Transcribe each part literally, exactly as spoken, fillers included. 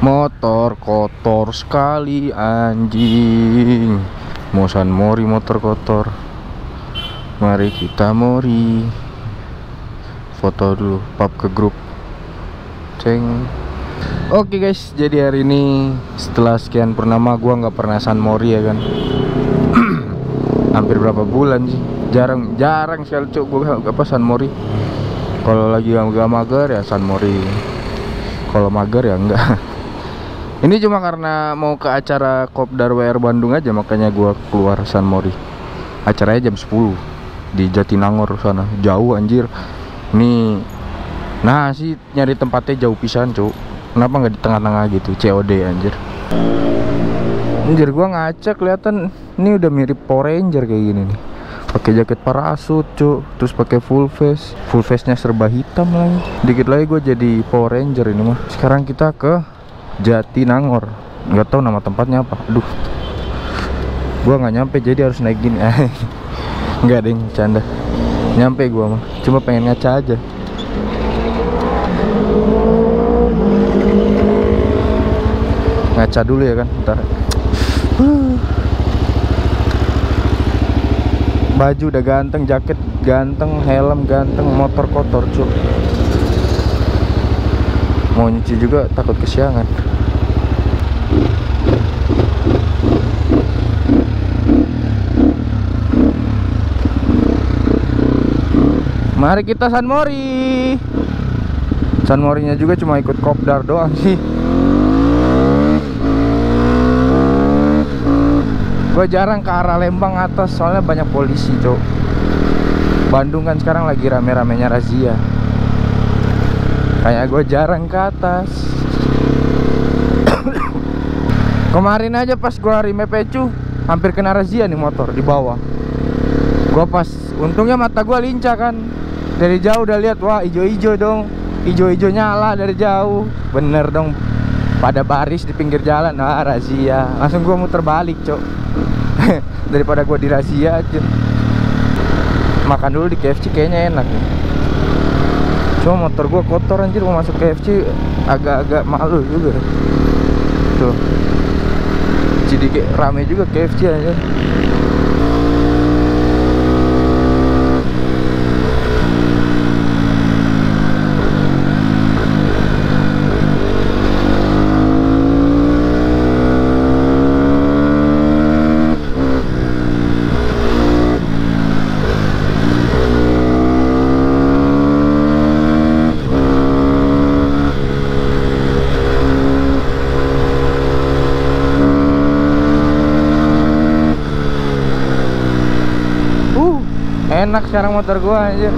Motor kotor sekali anjing. Mosan mori motor kotor. Mari kita mori. Foto dulu, pap ke grup. Ceng. Oke guys, jadi hari ini setelah sekian purnama gua nggak pernah san mori ya kan. Hampir berapa bulan sih? Jarang jarang sekali cuk gua apa san mori. Kalau lagi nggak mager ya san mori. Kalau mager ya enggak. Ini cuma karena mau ke acara Kopdar W R Bandung aja, makanya gua keluar san mori. Acaranya jam sepuluh di Jatinangor sana. Jauh anjir. Nih. Nah, sih nyari tempatnya jauh pisan, Cuk. Kenapa nggak di tengah-tengah gitu? C O D anjir. Anjir, gua ngaca kelihatan ini udah mirip Power Ranger kayak gini nih. Pakai jaket parasut, Cuk. Terus pakai full face. Full face-nya serba hitam lagi. Dikit lagi gua jadi Power Ranger ini mah. Sekarang kita ke Jatinangor, nggak tahu nama tempatnya apa. Aduh, gua nggak nyampe jadi harus naik gini. Nggak ada yang canda. Nyampe gua mah, cuma pengen ngaca aja. Ngaca dulu ya kan, ntar. Baju udah ganteng, jaket ganteng, helm ganteng, motor kotor cuk. Mau nyuci juga takut kesiangan. Mari kita san mori. San morinya juga cuma ikut kopdar doang sih. Gue jarang ke arah Lembang atas soalnya banyak polisi cok. Bandung kan sekarang lagi rame-ramenya razia. Kayak gue jarang ke atas. Kemarin aja pas gue hari mepecu hampir kena razia nih motor di bawah. Gue pas untungnya mata gue lincah kan. Dari jauh udah lihat, wah ijo-ijo dong. Ijo-ijo nyala dari jauh. Bener dong. Pada baris di pinggir jalan, nah razia. Langsung gue muter balik cok. Daripada gue dirazia aja. Makan dulu di K F C kayaknya enak nih. Cuma motor gua kotor anjir, mau masuk K F C agak-agak malu juga. Tuh. Jadi kayak rame juga K F C aja. Enak sekarang motor gua aja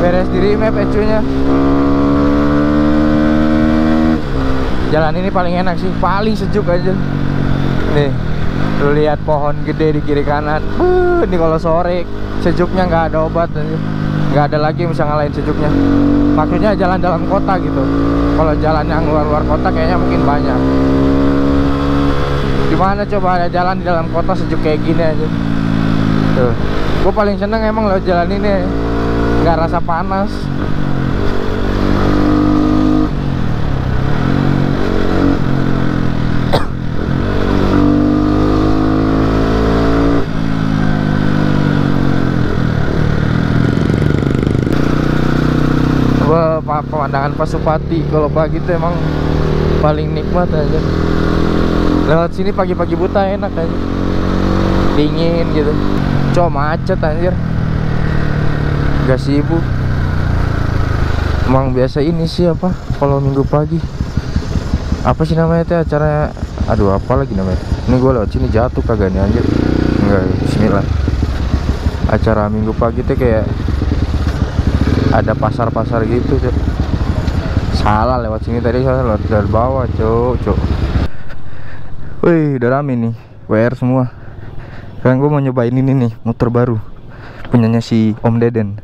beres diri map ecunya. Jalan ini paling enak sih, paling sejuk aja. Nih, lu lihat pohon gede di kiri kanan. Uh, ini kalau sore sejuknya nggak ada obat, nggak ada lagi yang bisa ngalahin sejuknya. Maksudnya jalan dalam kota gitu. Kalau jalan yang luar-luar kota kayaknya mungkin banyak. Gimana coba ada jalan di dalam kota sejuk kayak gini aja. Tuh. Gue paling seneng emang lewat jalan ini, nggak rasa panas. Wah, pemandangan Pasupati kalau pagi tuh emang paling nikmat aja. Lewat sini pagi-pagi buta enak aja, dingin gitu. Cok macet anjir. Gak sibuk. Emang biasa ini sih apa kalau minggu pagi. Apa sih namanya teh acaranya? Aduh apa lagi namanya. Ini gue lewat sini jatuh kagak nih anjir. Enggak, bismillah. Acara minggu pagi teh kayak ada pasar-pasar gitu cok. Salah lewat sini tadi, salah lewat dari bawah cok cok. Wih udah rame nih W R semua. Sekarang gue mau nyobain ini nih, motor baru punyanya si Om Deden.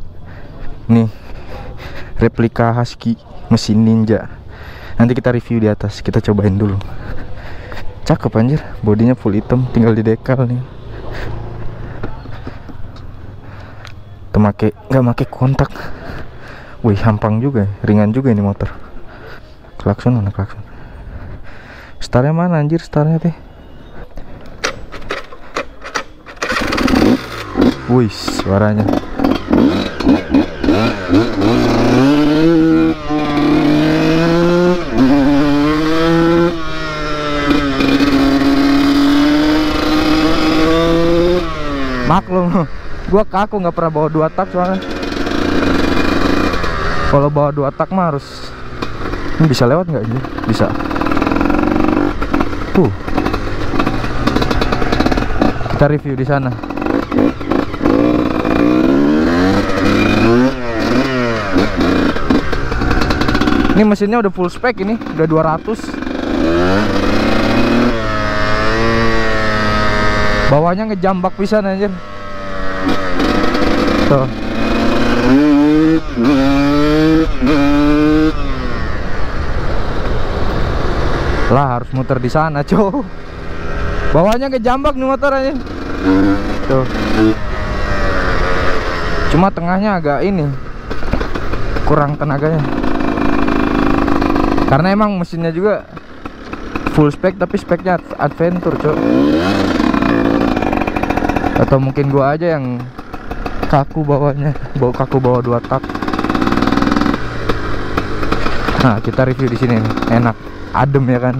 Nih, replika Husky mesin Ninja. Nanti kita review di atas, kita cobain dulu. Cakep anjir, bodinya full hitam, tinggal di dekal nih. Temake, nggak make kontak. Wih, hampang juga, ringan juga ini motor. Klakson mana klakson? Starnya mana anjir, starnya teh? Wih, suaranya. Maklum, gua kaku nggak pernah bawa dua tak soalnya. Kalau bawa dua tak mah harus. Ini bisa lewat nggak ini? Bisa. Tuh. Kita review di sana. Ini mesinnya udah full spec ini, udah dua ratus. Bawahnya ngejambak pisan anjir. Tuh. Lah harus muter di sana, coy. Bawahnya ngejambak nih motor anjir. Tuh. Cuma tengahnya agak ini. Kurang tenaganya. Karena emang mesinnya juga full spec tapi speknya adventure, cok. Atau mungkin gua aja yang kaku bawanya, bawa kaku bawa dua tak. Nah, kita review di sini nih. Enak, adem ya kan.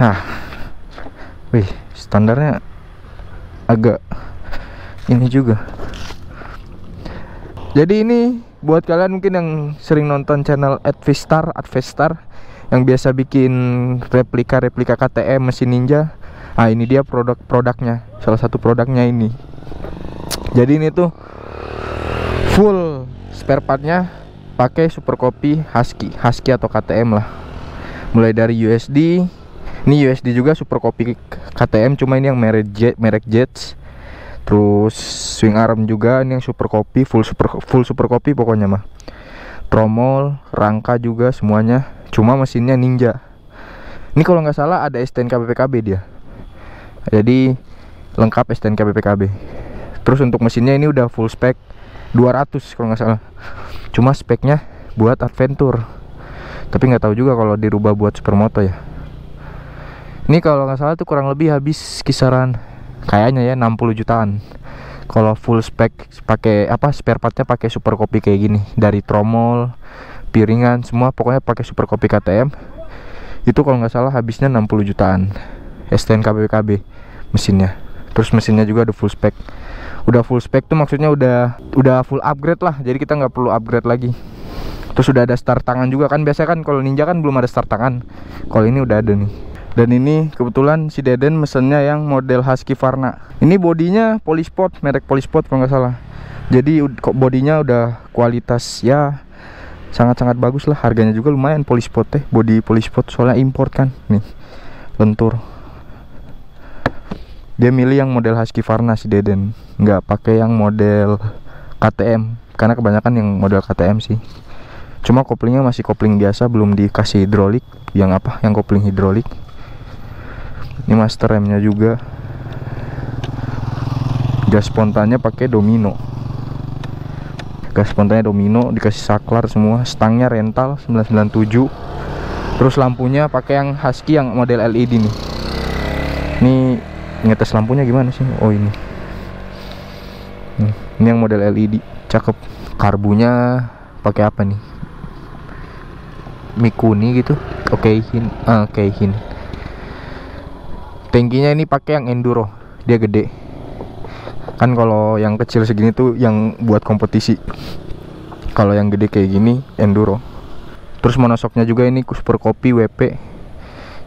Hah. Wih, standarnya agak ini juga. Jadi ini buat kalian mungkin yang sering nonton channel ADVSTARS, ADVSTARS yang biasa bikin replika-replika K T M, mesin Ninja. Ah, ini dia produk-produknya. Salah satu produknya ini. Jadi ini tuh full spare partnya pakai super copy Husky, Husky atau K T M lah. Mulai dari U S D. Ini U S D juga super copy K T M, cuma ini yang merek Jet, merek Jets. Terus swing arm juga, ini yang super copy, full super full super copy pokoknya mah. Tromol, rangka juga semuanya, cuma mesinnya Ninja. Ini kalau nggak salah ada S T N K B P K B dia. Jadi lengkap S T N K B P K B. Terus untuk mesinnya ini udah full spec dua ratus kalau nggak salah. Cuma speknya buat adventure. Tapi nggak tahu juga kalau dirubah buat supermoto ya. Ini kalau nggak salah tuh kurang lebih habis kisaran kayaknya ya enam puluh jutaan. Kalau full spec pakai apa spare partnya pakai super copy kayak gini, dari tromol, piringan, semua pokoknya pakai super copy K T M. Itu kalau nggak salah habisnya enam puluh jutaan. S T N K B P K B mesinnya. Terus mesinnya juga ada full spec. Udah full spec tuh maksudnya udah udah full upgrade lah. Jadi kita nggak perlu upgrade lagi. Terus udah ada start tangan juga kan, biasanya kan kalau Ninja kan belum ada start tangan. Kalau ini udah ada nih. Dan ini kebetulan si Deden mesennya yang model Husqvarna. Ini bodinya Polisport, merek Polisport kalau nggak salah. Jadi bodinya udah kualitas ya sangat-sangat bagus lah. Harganya juga lumayan Polisport teh, bodi Polisport soalnya import kan. Nih lentur. Dia milih yang model Husqvarna si Deden, nggak pakai yang model K T M karena kebanyakan yang model K T M sih. Cuma koplingnya masih kopling biasa, belum dikasih hidrolik, yang apa? Yang kopling hidrolik. Ini master remnya juga. Gas spontannya pakai Domino. Gas spontannya Domino, dikasih saklar semua. Stangnya rental sembilan sembilan tujuh. Terus lampunya pakai yang Husky yang model L E D nih. Ini ngetes lampunya gimana sih? Oh ini. Ini yang model L E D, cakep. Karbunya pakai apa nih? Mikuni gitu. Oke, hin. Ah, oke, hin. Tangkinya ini pakai yang Enduro, dia gede. Kan kalau yang kecil segini tuh yang buat kompetisi. Kalau yang gede kayak gini Enduro. Terus monosoknya juga ini super copy W P.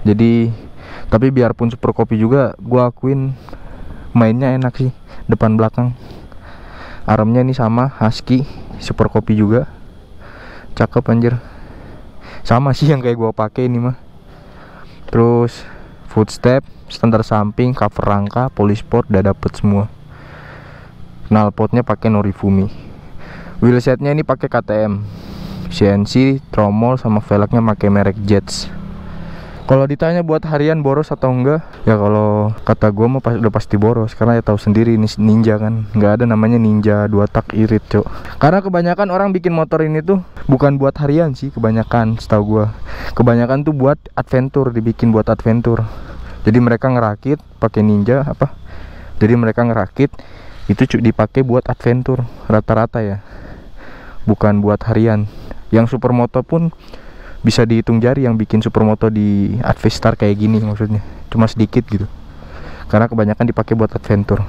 Jadi tapi biarpun super copy juga, gua akuin mainnya enak sih depan belakang. Armnya ini sama Husky, super copy juga. Cakep anjir. Sama sih yang kayak gua pakai ini mah. Terus footstep, standar samping, cover rangka, Polisport udah dapet semua. Knalpotnya pakai Norifumi. Wheelsetnya ini pakai K T M. C N C, tromol sama velgnya pakai merek Jets. Kalau ditanya buat harian boros atau enggak, ya kalau kata gue mah udah pasti boros, karena ya tahu sendiri ini Ninja kan, nggak ada namanya Ninja dua tak irit, cok. Karena kebanyakan orang bikin motor ini tuh bukan buat harian sih, kebanyakan setahu gue, kebanyakan tuh buat adventure, dibikin buat adventure. Jadi mereka ngerakit pakai Ninja apa? Jadi mereka ngerakit itu dipakai buat adventure rata-rata ya, bukan buat harian. Yang supermoto pun bisa dihitung jari yang bikin supermoto di ADVSTARS kayak gini, maksudnya cuma sedikit gitu, karena kebanyakan dipakai buat adventure.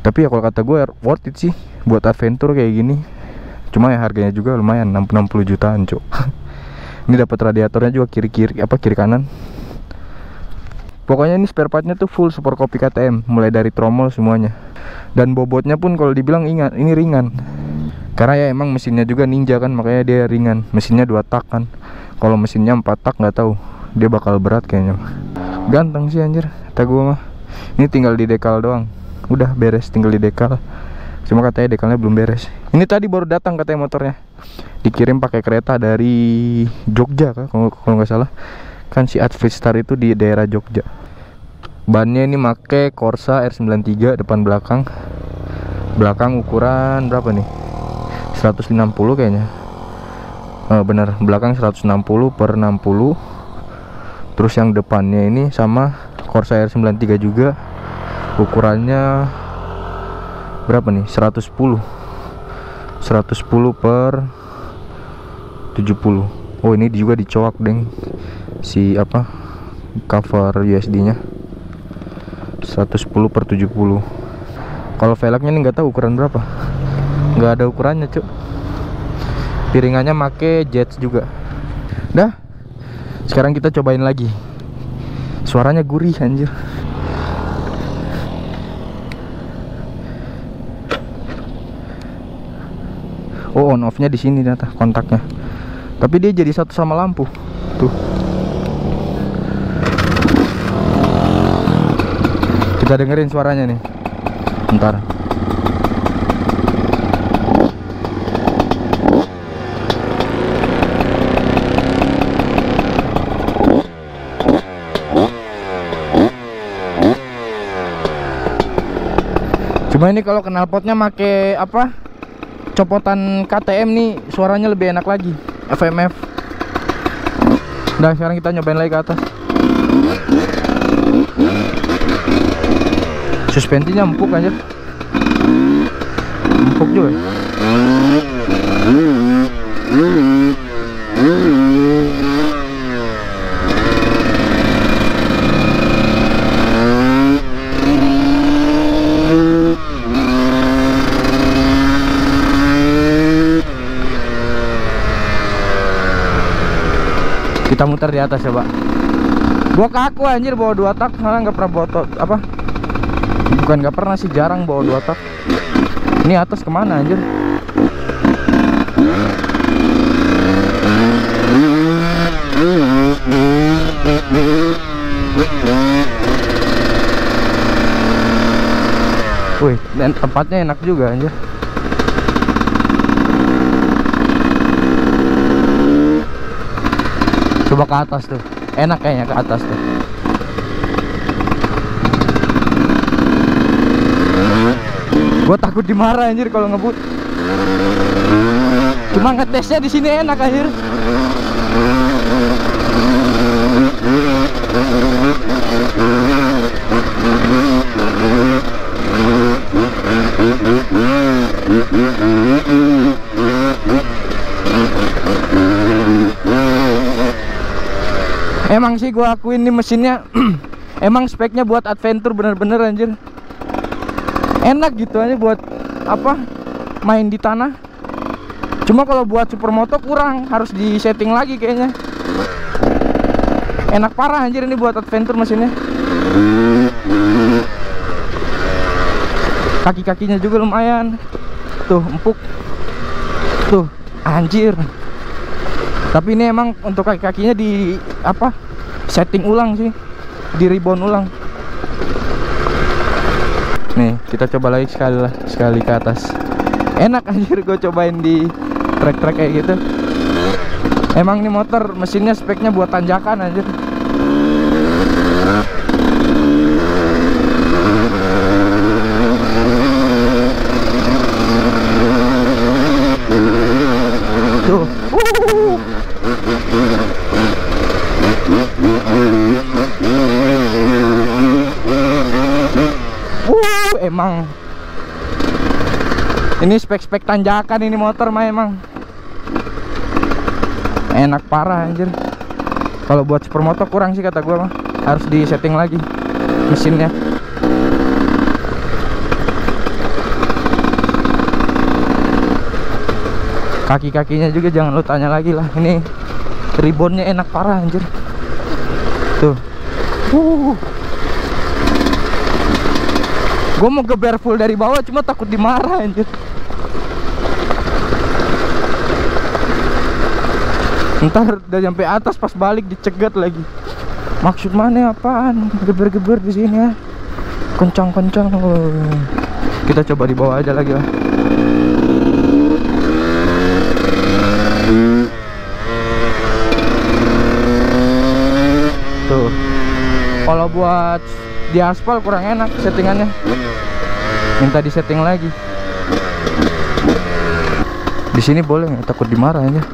Tapi ya kalau kata gue worth it sih buat adventure kayak gini, cuma ya harganya juga lumayan, enam puluh jutaan cok. Ini dapat radiatornya juga kiri-kiri apa kiri kanan. Pokoknya ini spare partnya tuh full super kopi K T M, mulai dari tromol semuanya. Dan bobotnya pun kalau dibilang ingat ini ringan, karena ya emang mesinnya juga Ninja kan, makanya dia ringan. Mesinnya dua tak kan. Kalau mesinnya empat tak nggak tahu, dia bakal berat kayaknya. Ganteng sih anjir, kata gua mah. Ini tinggal di dekal doang. Udah beres, tinggal di dekal. Cuma katanya dekalnya belum beres. Ini tadi baru datang katanya motornya. Dikirim pakai kereta dari Jogja kan, kalau nggak salah. Kan si ADVSTARS itu di daerah Jogja. Bannya ini make Corsa R sembilan tiga depan belakang. Belakang ukuran berapa nih? seratus enam puluh kayaknya. Oh, bener, belakang seratus enam puluh per enam puluh. Terus yang depannya ini sama Corsa R sembilan tiga juga. Ukurannya berapa nih? seratus sepuluh per tujuh puluh. Oh, ini juga dicoak, Deng. Si apa? Cover U S D-nya. seratus sepuluh per tujuh puluh. Kalau velgnya nih nggak tahu ukuran berapa. Nggak ada ukurannya cuk. Piringannya make Jets juga. Dah, sekarang kita cobain lagi. Suaranya gurih anjir. Oh, on off-nya di sini ternyata kontaknya. Tapi dia jadi satu sama lampu. Tuh. Kita dengerin suaranya nih. Bentar. Cuma ini kalau knalpotnya make apa copotan K T M nih, suaranya lebih enak lagi, F M F. Nah sekarang kita nyobain lagi ke atas. Suspensinya empuk aja, empuk juga. Kita muter di atas ya, Pak. Gua kaku anjir bawa dua tak, malah nggak pernah bawa apa? Bukan nggak pernah sih, jarang bawa dua tak. Ini atas kemana anjir? Wih, dan tempatnya enak juga anjir. Coba ke atas tuh, enak kayaknya ke atas tuh. Gue takut dimarah anjir kalau ngebut. Cuma ngetesnya di sini enak anjir. Emang sih gue akuin nih mesinnya emang speknya buat adventure bener-bener anjir. Enak gitu aja buat apa main di tanah. Cuma kalau buat supermoto kurang, harus di setting lagi kayaknya. Enak parah anjir ini buat adventure mesinnya. Kaki-kakinya juga lumayan. Tuh empuk. Tuh anjir. Tapi ini emang untuk kaki-kakinya di apa setting ulang sih, di ribbon ulang. Nih kita coba lagi sekali lah, sekali ke atas. Enak anjir, gue cobain di trek-trek kayak gitu. Emang ini motor mesinnya speknya buat tanjakan aja. Tuh. Uhuh. Uh, emang ini spek-spek tanjakan ini motor mah emang. Enak parah anjir. Kalau buat supermoto kurang sih kata gua mah. Harus di setting lagi mesinnya. Kaki-kakinya juga jangan lu tanya lagi lah. Ini ribbonnya enak parah anjir. Tuh. Uh. Gua mau geber full dari bawah cuma takut dimarah anjir. Ntar udah sampai atas pas balik dicegat lagi. Maksud mana apaan? Geber-geber di sini ya. Kencang-kencang. Kita coba di bawah aja lagi lah. Tuh. Kalau buat di aspal kurang enak settingannya. Minta disetting lagi. Di sini boleh nggak? Takut dimarah aja.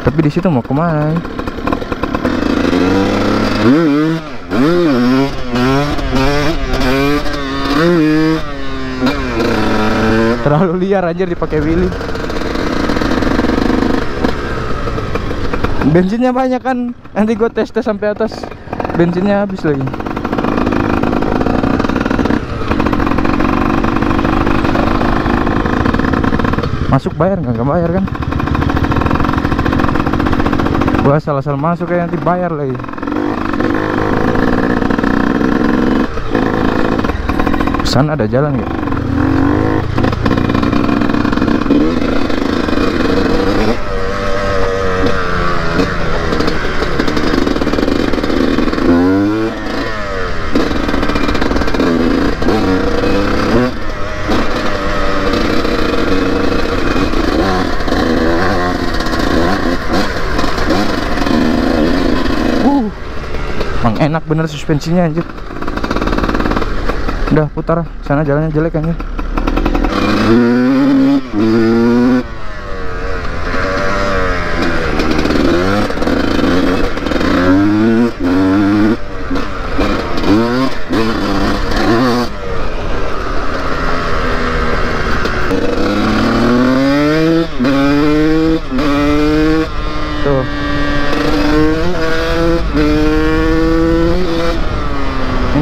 Tapi di situ mau kemana? Terlalu liar anjir dipakai Willy. Bensinnya banyak kan? Nanti gue tes tes sampai atas bensinnya habis lagi. Masuk bayar nggak? Nggak bayar kan? Gua salah-salah masuk ya, nanti bayar lagi. Sana ada jalan ya? Enak bener suspensinya anjir. Udah putar sana, jalannya jelek anjir.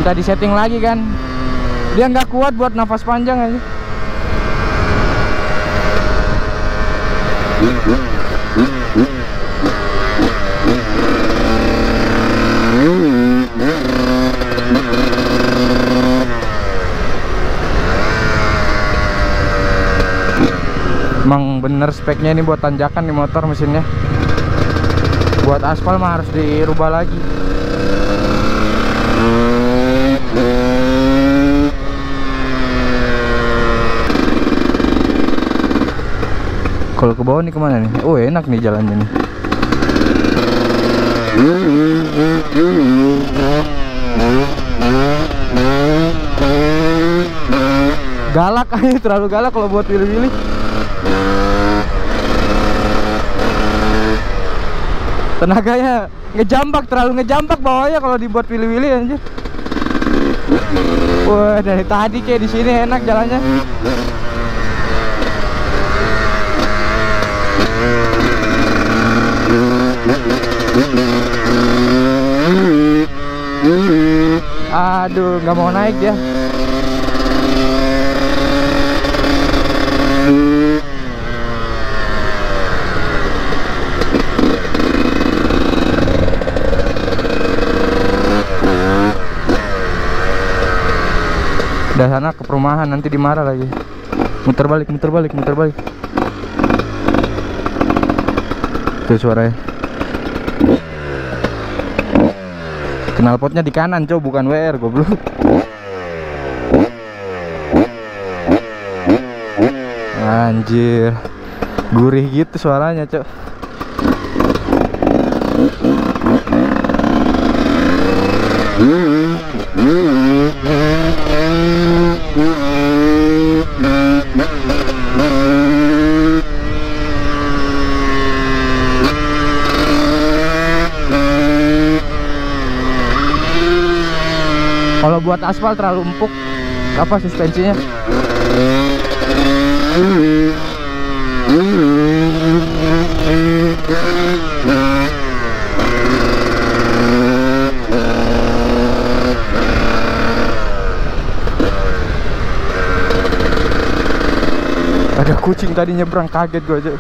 Di setting lagi kan, dia nggak kuat buat nafas panjang aja. Emang bener speknya ini buat tanjakan di motor mesinnya. Buat aspal mah harus dirubah lagi. Kalau ke bawah nih kemana nih? Oh enak nih jalannya nih. Galak aja, terlalu galak kalau buat Willy-Willy. Tenaganya ngejambak, terlalu ngejambak bawahnya kalau dibuat Willy-Willy anjir. Wah dari tadi kayak di sini enak jalannya. Aduh, nggak mau naik ya. Udah sana ke perumahan, nanti dimarah lagi. Muter balik, muter balik, muter balik. Tuh suaranya. Knalpotnya di kanan, cow, bukan W R, goblok. Anjir. gurih gitu suaranya, Cok. Kalau buat aspal terlalu empuk apa suspensinya? Ada kucing tadi nyebrang, kaget gua aja.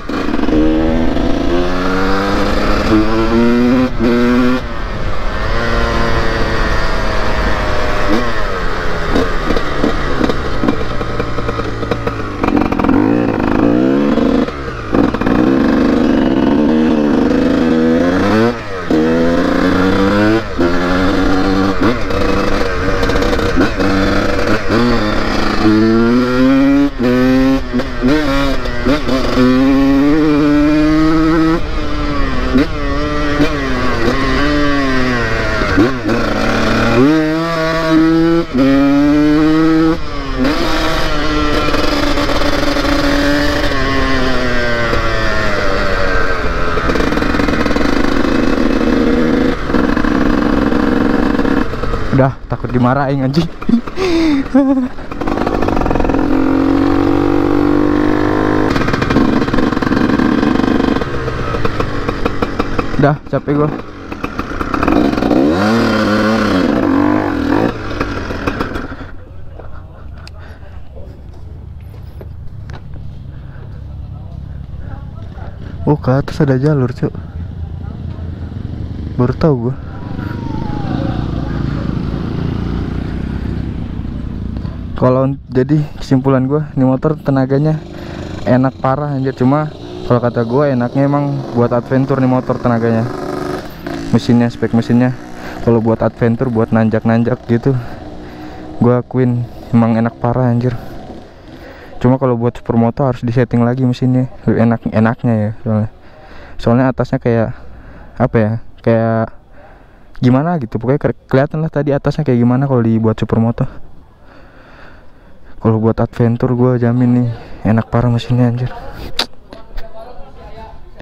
Udah, takut dimarahin anjing. Udah, capek gua. Oh, ke atas ada jalur, Cuk. Baru tahu gua. Kalau jadi kesimpulan gue, ini motor tenaganya enak parah anjir. Cuma kalau kata gue enaknya emang buat adventure nih motor tenaganya. Mesinnya, spek mesinnya kalau buat adventure, buat nanjak-nanjak gitu, gue akuin emang enak parah anjir. Cuma kalau buat supermoto harus disetting lagi mesinnya, lebih enak enaknya ya soalnya. Soalnya atasnya kayak apa ya, kayak gimana gitu. Pokoknya kelihatan lah tadi atasnya kayak gimana kalau dibuat supermoto. Kalau buat adventure gue jamin nih enak parah mesinnya anjir.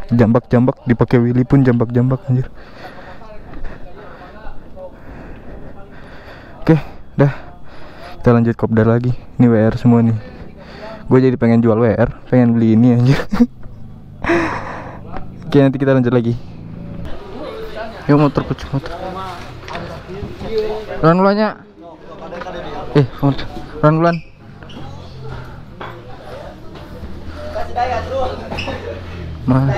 Jambak-jambak dipakai Willy pun jambak-jambak anjir. Oke, dah. Kita lanjut kopdar lagi. Ini W R semua nih. Gue jadi pengen jual W R, pengen beli ini anjir. Oke, nanti kita lanjut lagi. Yuk motor kucing motor. Ran ulanya. Eh, Ran ulan. Mana?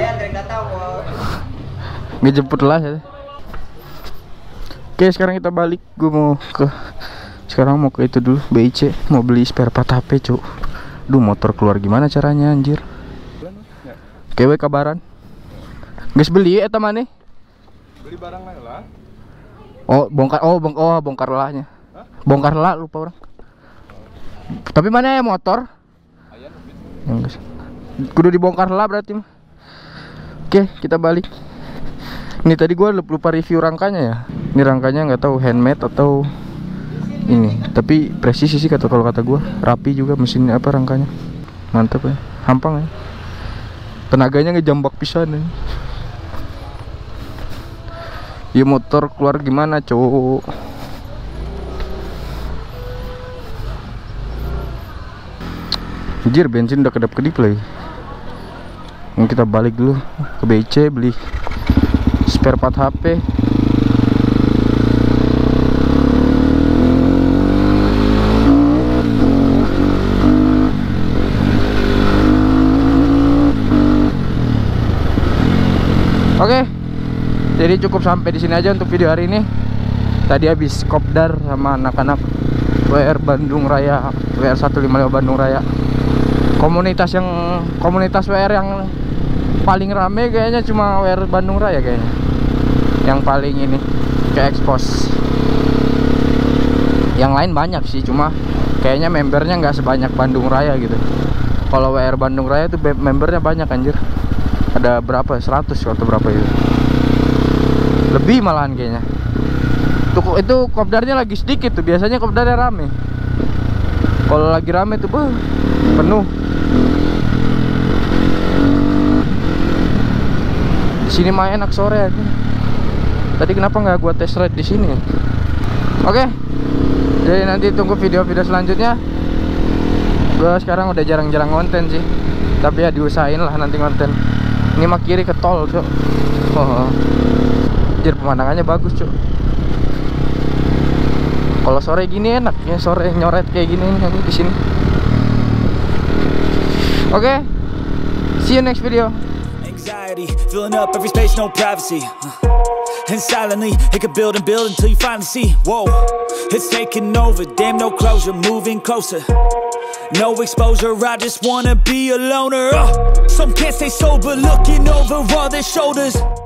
Ngejemput lah ya. Oke, sekarang kita balik. Gue mau ke sekarang mau ke itu dulu, B I C, mau beli spare part H P, Cuk. Duh, motor keluar gimana caranya anjir? Kewe kabaran. Guys, beli eta maneh. Beli barang lain lah. Oh, bongkar oh, bong oh bongkar lahnya. Bongkar lah lupa orang. Tapi mana ya motor? Yang kudu dibongkar lah berarti. Oke, kita balik. Ini tadi gua lupa review rangkanya ya. Ini rangkanya nggak tahu handmade atau ini, tapi presisi sih kata kalau kata gua. Rapi juga mesinnya apa rangkanya. Mantap ya. Hampang ya. Tenaganya ngejambak pisan ya. Ya motor keluar gimana, Cuk? Anjir, bensin udah kedap-kedip lagi. Kita balik dulu ke B C beli spare part H P. Oke. Jadi cukup sampai di sini aja untuk video hari ini. Tadi habis kopdar sama anak-anak W R Bandung Raya, W R seratus lima puluh lima Bandung Raya. Komunitas yang komunitas W R yang paling rame kayaknya cuma W R Bandung Raya kayaknya. Yang paling ini ke expose. Yang lain banyak sih, cuma kayaknya membernya nggak sebanyak Bandung Raya gitu. Kalau W R Bandung Raya itu membernya banyak anjir. Ada berapa? seratus atau berapa itu? Lebih malahan kayaknya. Itu, itu kopdarnya lagi sedikit tuh. Biasanya kopdarnya rame. Kalau lagi rame tuh bah, penuh. Di sini mah enak sore aja. Tadi kenapa nggak gua test ride di sini? Oke. Jadi nanti tunggu video-video selanjutnya. Gue sekarang udah jarang-jarang konten sih, tapi ya diusahain lah nanti konten. Ini mah kiri ke tol cok. Oh, anjir pemandangannya bagus cok. Kalau sore gini enak ya, sore nyoret kayak gini nanti di sini. Oke, okay. See you next video. Anxiety, filling up every space, no privacy. And silently, it could build and build until you finally see. Whoa, it's taking over, damn no closure, moving closer. No exposure, I just wanna be a loner. uh, Some can't stay sober, looking over all their shoulders.